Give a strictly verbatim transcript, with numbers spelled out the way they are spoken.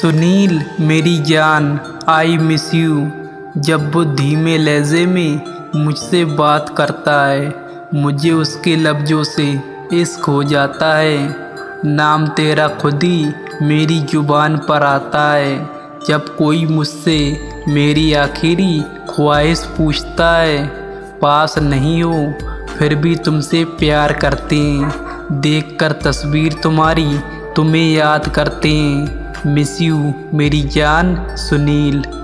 सुनील मेरी जान I miss you. जब वो धीमे लहजे में मुझसे बात करता है, मुझे उसके लफ्ज़ों से इश्क हो जाता है। नाम तेरा खुद ही मेरी ज़ुबान पर आता है। जब कोई मुझसे मेरी आखिरी ख्वाहिश पूछता है, पास नहीं हो फिर भी तुमसे प्यार करते हैं। देख कर तस्वीर तुम्हारी तुम्हें याद करते हैं। मिस यू मेरी जान सुनील।